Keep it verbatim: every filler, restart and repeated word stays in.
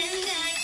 and I